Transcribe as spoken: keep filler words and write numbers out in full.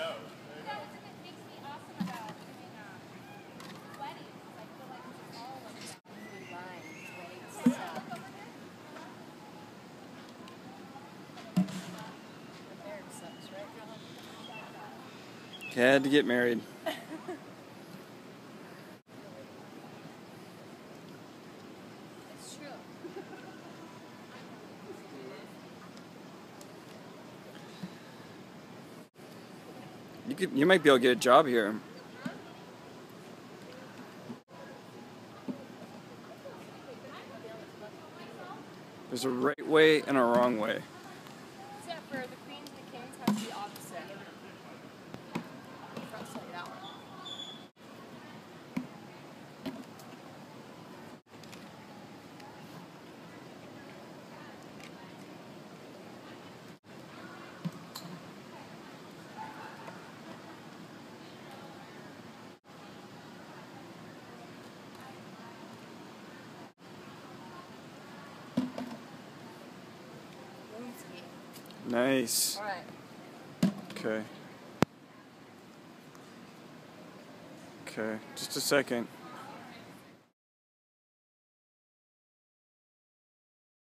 No. Yeah, that's what makes me awesome about doing um, weddings. I feel like it's all of that. New lines, right? I had to get married. It's true. You could, you might be able to get a job here. There's a right way and a wrong way. Except for the queens and the kings have the opposite. Nice. All right. Okay. Okay, just a second.